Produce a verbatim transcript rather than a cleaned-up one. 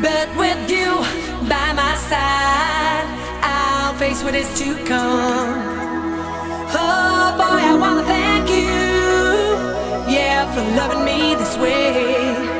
But with you by my side, I'll face what is to come. Oh boy, I wanna thank you, yeah, for loving me this way.